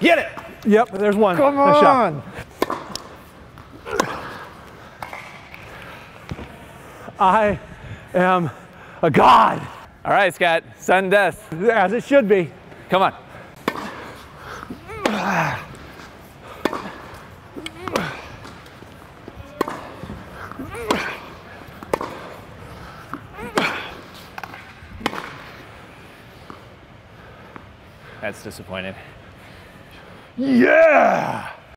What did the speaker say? Get it. Yep, there's one. Come on. I am a god. All right, Scott, sudden death. As it should be. Come on. That's disappointing. Yeah!